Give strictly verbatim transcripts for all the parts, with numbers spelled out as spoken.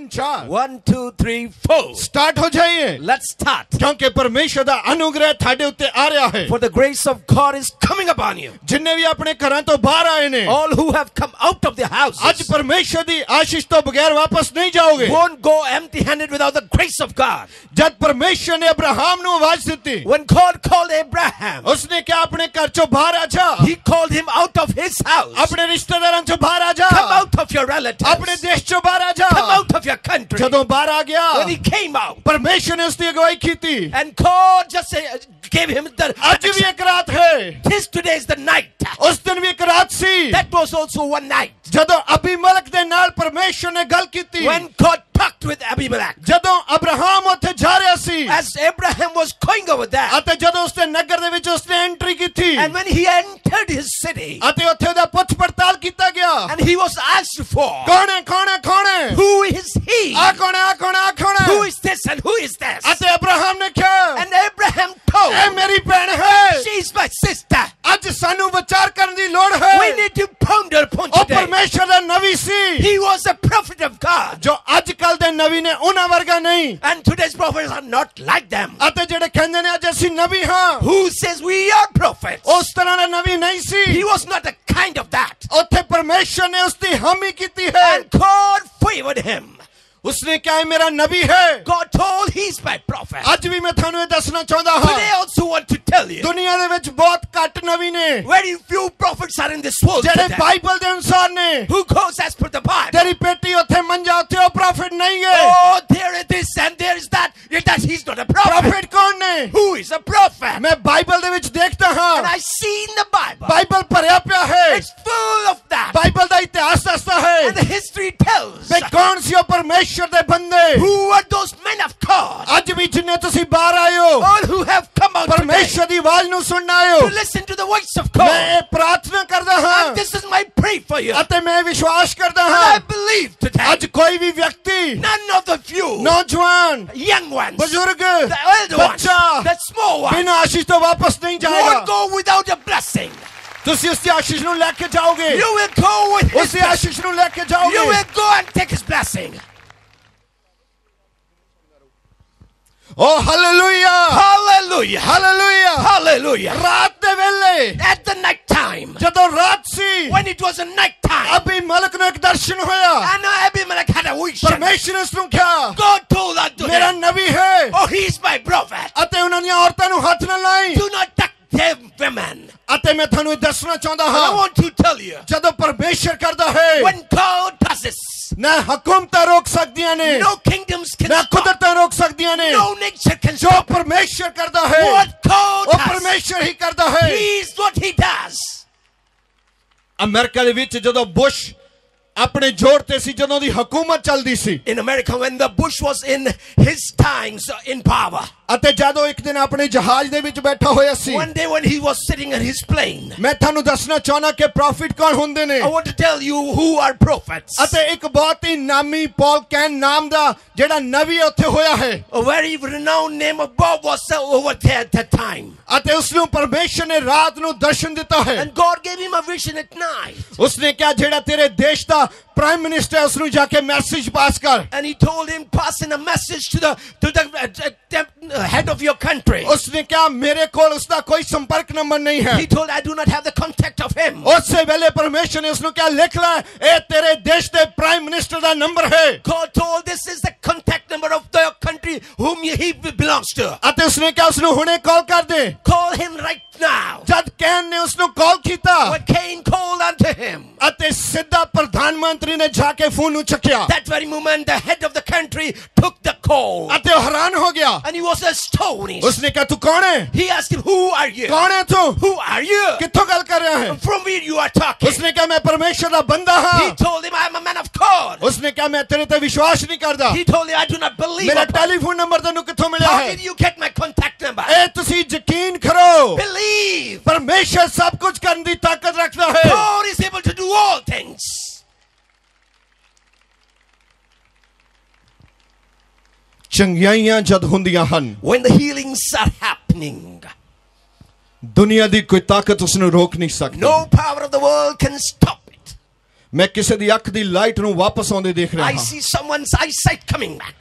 तीन चार one two three four start हो जाइए लेट्स स्टार्ट क्योंकि परमेश्वर का अनुग्रह थाड़े उत्ते आ रहा है for the grace of God is coming upon you जिन्ने भी अपने घरों तो बाहर आए ने all who have come out of the house आज परमेश्वर दी आशीष तो बगैर वापस नहीं जाओगे won't go empty handed without the grace of God जब परमेश्वर ने अब्राहम नु आवाज दी व्हेन गॉड कॉल्ड अब्राहम उसने क्या अपने घर चो बाहर आजा he called him out of his house अपने रिश्तेदारों चो बाहर आजा come out of your relatives अपने देश चो बाहर आजा come out of your country जदों बाहर आ गया when he came out परमेश्वर ने उसकी अगुवाई की थी and God just gave him the आज भी एक रात है this today is the night उस दिन भी एक रात सी that was also one night जदों अबीमेलेक दे नाल परमेश्वर ने गल की थी when God talked with Abimelech जदों अब्राहम ओथे जा रहा सी as Abraham was going over there अते जदों उसने नगर दे विच उसने एंट्री की थी and when he entered his city अते ओथे दा पुछ पड़ताल कीता गया and he was asked for कौन है कौन है कौन है who is he आ कौन है आ कौन है आ कौन है who is this and who is this अते अब्राहम ने क्या and Abraham told ए मेरी बहन है she is my sister आज सानू विचार करन दी लोड़ है we need to ponder upon today ओ परमेश्वर दा नबी सी he was a prophet of God जो आजकल दे नबी ने उना वर्गा नहीं and today's prophets are not like them अते जेड़े कहंदे ने अज असि नबी हां who says we are prophets उस तरह दा नबी नहीं सी he was not a kind of that ओथे परमेश्वर ने उसदी हामी कीती है and God favored him उसने क्या है मेरा नबी है God told he is my prophet आज भी मैं थानू दसना चाहंदा हां today also want to tell you दुनिया दे विच बहुत घट नबी ने very few prophets are in this world जेड़े बाइबल दे अनुसार ने who goes as per the Bible तेरी बेटी ओथे मंजा ओथे ओ prophet नहीं है oh there it is and there is that it that he is not a prophet prophet कौन है who is a prophet मैं बाइबल दे विच देखता हां and I see in the Bible Bible भरया पिया है it's full of that Bible दा इतिहास दसदा है and the history tells वे कौन सी ओ परमेश्वर दे बंदे who are those men of God आज भी जिन्हें तुसी बाहर आए हो all who have come out परमेश्वर दी आवाज नु सुनना आए हो to listen to the voice of God मैं प्रार्थना करदा हां and this is my prayer for you अते मैं विश्वास करदा हां I believe today आज कोई भी व्यक्ति none of the few नौजवान young ones बुजुर्ग the old ones the small ones बिना आशीष तो वापस नहीं जाएगा won't go without a blessing तुसी उस आशीष नु लेके जाओगे you will go with his उस आशीष नु लेके जाओगे you will go and take his blessing Oh hallelujah hallelujah hallelujah hallelujah raat de vele at the night time jadon raat si when it was a night time Abimelech ko ek darshan hoya and Abimelech had a vision परमेश्वर ने उसनु कहा God told unto him मेरा नबी है oh he is my prophet अते उन्हां दी औरतां नु हाथ ना लाई do not touch them women अते मैं थानू दसना चाहंदा हां I want to tell you जदों परमेश्वर करदा है when God does this ना हुकूमतां रोक सकदियां ने no kingdoms can ना कुदरतां रोक सकदियां ने no nature can जो परमेश्वर करदा है वो परमेश्वर ही करदा है he is what he does America दे विच जदों बुश अपने जोर ते सी जदों दी हुकूमत चलदी सी in America when the Bush was in his times in power अते जदों एक दिन अपने जहाज दे विच बैठा होया सी one day when he was sitting in his plane मैं थानू दसना चाहना के प्रॉफिट कौन हुंदे ने I want to tell you who are prophets अते एक बहुत ही नामी पॉल कैन नाम दा जेड़ा नबी ओथे होया है a very renowned name of Bob was over there at that time अते उसनु परमेश्वर ने रात नु दर्शन दिता है and God gave him a vision at night उसने क्या जेड़ा तेरे देश दा prime minister usnu ja ke message pass kar and he told him passing a message to the to the uh, uh, head of your country usne kya mere kol uska koi sampark number nahi hai he told I do not have the contact of him usse vele permission usnu kya likh la eh tere desh de prime minister da number hai God told this is the contact number of the country whom he belongs to ate usne kya usnu hune call kar de call him right now jad Cain ne usnu call kita when Cain called unto him ate sidha pradhan mantri ने जाके phone उठाया that very moment the head of the country took the call अते हैरान हो गया and he was astonished उसने कहा तू कौन है he asked him who are you कौन है तू who are you कित्थों गल कर रहा है from where you are talking उसने कहा मैं परमेश्वर दा बंदा हां he told him I am a man of God उसने कहा मैं तेरे ते विश्वास नहीं करदा he told him I do not believe मेरा टेलीफोन नंबर तन्नू कित्थों मिला है how did you get my contact number ए तुसी यकीन करो believe परमेश्वर सब कुछ करन दी ताकत रखदा है God is able to do all things चंगियाइयां जद हुंदियां हन when the healings are happening दुनिया दी कोई ताकत उसनु रोक नहीं सकती no power of the world can stop it ਮੈਂ ਕਿਸੇ ਦੀ ਅੱਖ ਦੀ ਲਾਈਟ ਨੂੰ ਵਾਪਸ ਆਉਂਦੇ ਦੇਖ ਰਿਹਾ ਹਾਂ। I see someone's eyesight coming back.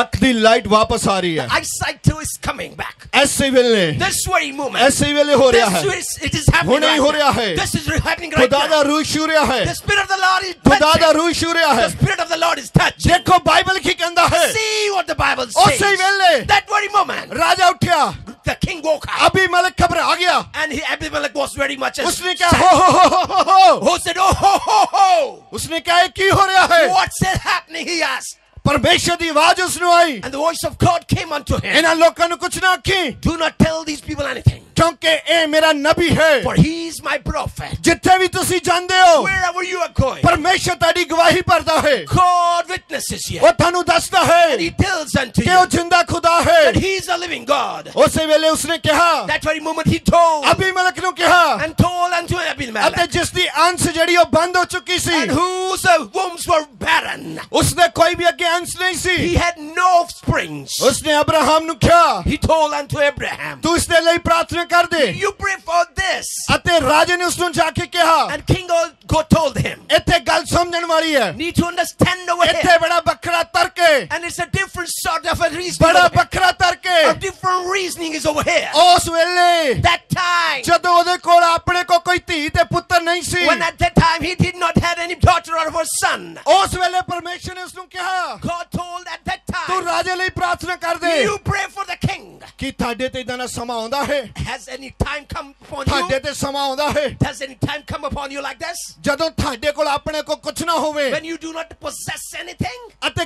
ਅੱਖ ਦੀ ਲਾਈਟ ਵਾਪਸ ਆ ਰਹੀ ਹੈ। The eyesight too is coming back. ਐਸੇ ਵੇਲੇ this very moment. ਐਸੇ ਵੇਲੇ ਹੋ ਰਿਹਾ ਹੈ। This is, it is happening. ਹੁਣੇ ਹੀ ਹੋ ਰਿਹਾ ਹੈ। This is happening right now. ਖੁਦਾ ਦਾ ਰੂਹ ਛੂ ਰਿਹਾ ਹੈ। The spirit of the Lord is touching. ਖੁਦਾ ਦਾ ਰੂਹ ਛੂ ਰਿਹਾ ਹੈ। The spirit of the Lord is touching. ਦੇਖੋ ਬਾਈਬਲ ਕੀ ਕਹਿੰਦਾ ਹੈ। See what the Bible says. ਉਸੇ ਵੇਲੇ that very moment. ਰਾਜਾ ਉੱਠਿਆ। The king woke up. Abimelech घबरा गया. And he, Abimelech was very much as. उसने कहा हो हो हो हो हो. Who said oh ho ho ho? उसने कहा क्या हो रहा है? What's happening? He asked. परमेश्वर की आवाज उसने आई. And the voice of God came unto him. इन्ह लोगों को कुछ ना कहीं. Do not tell these people anything. क्योंकि ये मेरा नबी है. For he is my prophet. जितने भी तुसी जानते हो. Wherever you are going. परमेश्वर तेरी गवाही भरता है. God witnesses here. वो थानू दसता है. And he tells unto you. कि वो जिंदा खुदा है. That he is a living God. उसे वेले उसने कहा. That very moment he told. Abimelech ने कहा. And told unto Abimelech. अतः जिसकी आंस जड़ी वो बंद हो चुकी थी. And whose wombs were barren. उसने कोई भी आगे आंस नहीं थी. He had no offsprings. उसने अब्राहम ने कहा. He told unto Abraham. तू इसके लिए प्रार्थना You pray for this. अते राजा ने उसने जाके कहा. And king go told him. इतने गल समझने वाली है. Need to understand over here. इतने बड़ा बकरा तर्क है. And it's a different sort of a reasoning. बड़ा बकरा तर्क है. A different reasoning is over here. उस वेले. That time. जब वो देखो आपने को कोई ती ते पुत्र नहीं सी. When at that time he did not have any daughter or her son. उस वेले परमेश्वर ने उसने कहा. God told at that time. तू राजा ले प्रार्थना कर दे. You pray for the king. कि ताड़े ते इतना समा होता है. Has any time come upon you? Does any time come upon you like this? When you do not possess anything? And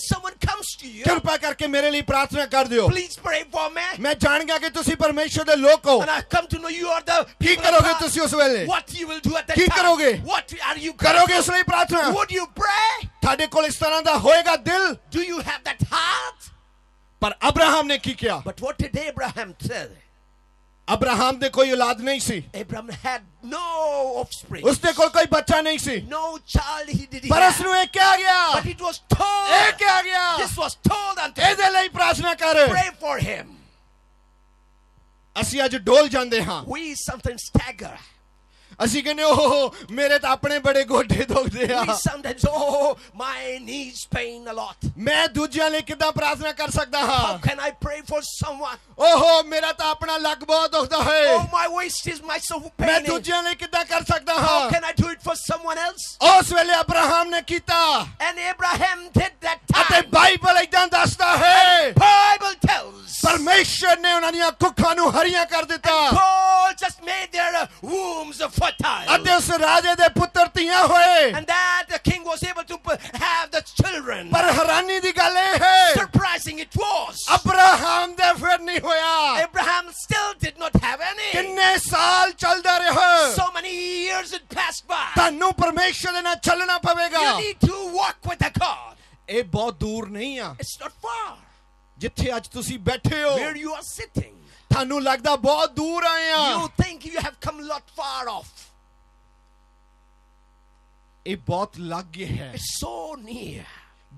someone comes to you. Please pray for me. And I come to know you are the people of God. What you will do at that time? What are you going? Would you pray? Do you have that heart? पर Abraham ने की किया? But what did Abraham tell? Abraham ने कोई औलाद नहीं सी. Abraham had no offspring. उसने कोई बच्चा नहीं सी. No child he did. पर उसने ये क्या गया? But it was told. ये क्या गया? This was told unto him. इसे लिए प्रार्थना करे. Pray for him. असी आज डोल जाते हाँ. We sometimes stagger. ਅਸੀਂ ਕਹਿੰਦੇ ਓਹ ਮੇਰੇ ਤਾਂ ਆਪਣੇ ਬੜੇ ਗੋਡੇ ਦੁਖਦੇ ਆ। ਮੈਂ ਦੂਜਿਆਂ ਲਈ ਕਿੱਦਾਂ ਪ੍ਰਾਰਥਨਾ ਕਰ ਸਕਦਾ ਹਾਂ? ਓਹ ਮੇਰਾ ਤਾਂ ਆਪਣਾ ਲੱਕ ਬਹੁਤ ਦੁਖਦਾ ਹੈ। ਮੈਂ ਦੂਜਿਆਂ ਲਈ ਕਿੱਦਾਂ ਕਰ ਸਕਦਾ ਹਾਂ? ਉਸ ਵੇਲੇ ਅਬਰਾਹਮ ਨੇ ਕੀਤਾ। ਅਤੇ ਬਾਈਬਲ ਇਦਾਂ ਦੱਸਦਾ ਹੈ। ਪਰਮੇਸ਼ਰ ਨੇ ਉਹਨਾਂ ਦੀਆਂ ਕੁੱਖਾਂ ਨੂੰ ਹਰੀਆਂ ਕਰ ਦਿੱਤਾ। And that the king was able to have the children. Surprising it was. Abraham still did not have any. So many years it passed by. You need to walk with the God. It's not far. Where you are sitting. थानू लगता बहुत दूर आए हैं। You think you have come a lot far off. ये बहुत लग गया है। It's so near.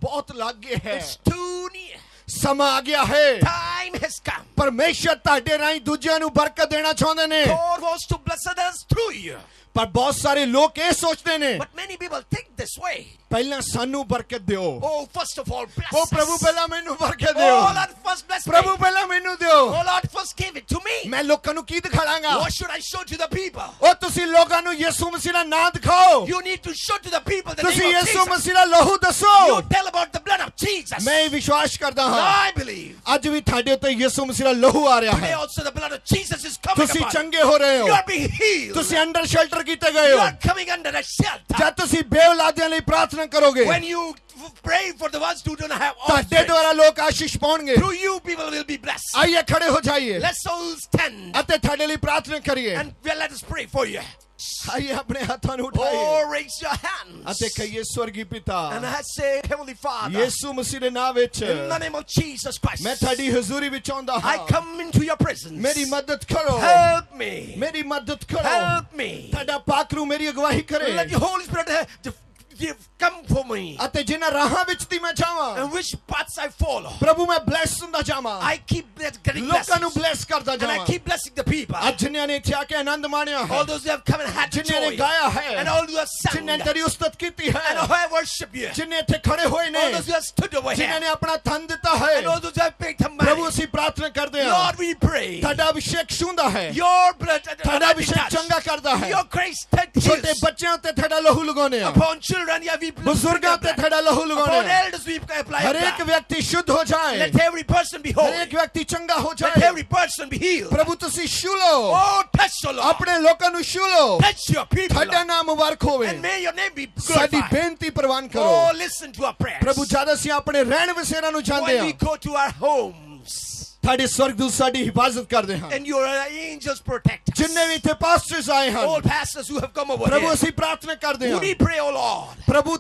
बहुत लग गया है। It's too near. समा आ गया है। Time has come. परमेश्वर ताड़े राई दूजियां नू बरकत देना चाहते ने। God wants to bless others through you. पर बहुत सारे लोग ये सोचते ने। But many people think this way. पहला सानू बरकत दो। Oh, first of all, bless. Oh, प्रभु पहला मेनू बरकत दो। Oh, Lord, first bless me. प्रभु पहला मेनू दो। Oh, Lord, first give it to me. मैं लोगों को क्या दिखाऊंगा? What should I show to the people? ओ तुसी लोगों को यीशु मसीह का नाम दिखाओ। You need to show to the people the name of Jesus. तुसी यीशु मसीह का लहू दसो। You tell about the blood of Jesus. मैं विश्वास करता हूँ। I believe. आज भी थाड़े तो यीशु मसीह का लहू आ रहा है। Today also the blood of Jesus is coming upon you. तुसी चंगे हो रहे हो। You are being healed. तुसी अंडर शेल्टर कीते गए हो। You are coming under a shelter. जब तुसी बेवलादियाँ लिए प्रार्थना When you pray for the ones who don't have offspring, through you people will be blessed. Let's all stand and let us pray for you. Oh, raise your hands. And I say, Heavenly Father, in the name of Jesus Christ, I come into your presence. Help me. Help me. Let the Holy Spirit give, come for me. And which paths I follow. I keep getting blessings. And I keep blessing the people. All those who have come and had joy. And all who have sang. And who have worshipped you. All those who have stood over here. And all those who have paid the money. Lord, we pray. Your blood your grace that heals. Upon children, yeah, we upon elders, we apply blood. Let every person be holy. Let every person be healed. Oh, touch your Lord. Touch your people, Lord. And may your name be glorified. Oh, listen to our prayers. When we go to our homes, and your angels protect us. All pastors who have come over here, we pray, O Lord. Oh,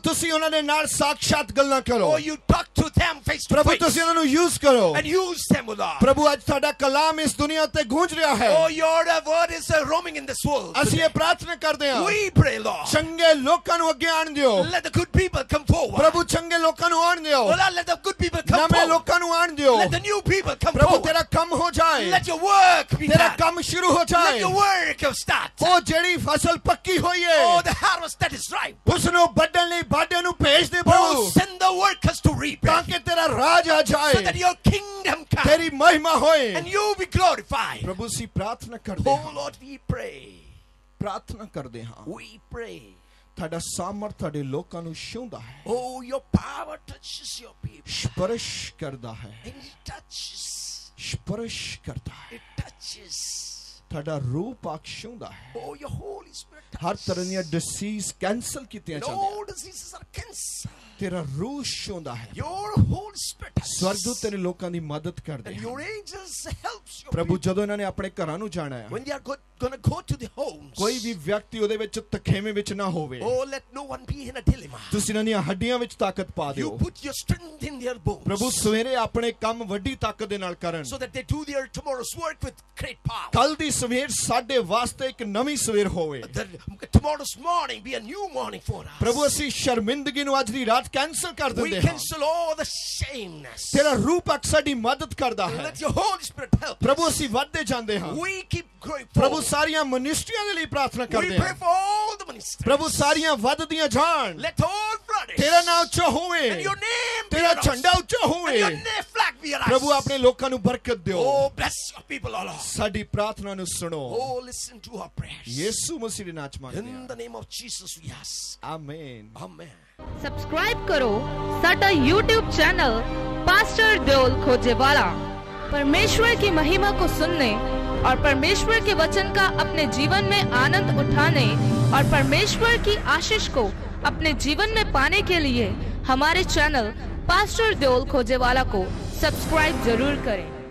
you talk to them face to face. And use them, O Lord. Oh, your word is roaming in this world today. We pray, Lord. Let the good people come forward. Oh, Lord, let the good people come forward. Let the new people come forward. Let your work be done. Let your work start. Oh, the harvest that is ripe. Oh, send the workers to reap it, so that your kingdom comes and you be glorified. Oh Lord, we pray. We pray. Oh, your power touches your people. And it touches. It touches. Oh, your Holy Spirit touches. Disease cancel. All diseases are cancelled. Your Holy Spirit touches. And your angels helps your people. When they are good, going to go to the homes. Oh, let no one be in a dilemma. You put your strength in their bones, so that they do their tomorrow's work with great power. That tomorrow's morning be a new morning for us. We cancel all the shameness. Let your Holy Spirit help us. We keep growing forward. We pray for all the ministries. Let all brothers and your name be aroused and your flag be aroused. Oh, bless your people, O Lord. Oh, listen to our prayers. In the name of Jesus we ask. Amen. Amen. Subscribe करो साडा YouTube channel pastor Deol Khojewala. परमेश्वर की महिमा को सुनने और परमेश्वर के वचन का अपने जीवन में आनंद उठाने और परमेश्वर की आशीष को अपने जीवन में पाने के लिए हमारे चैनल पास्टर देओल खोजेवाला को सब्सक्राइब जरूर करें.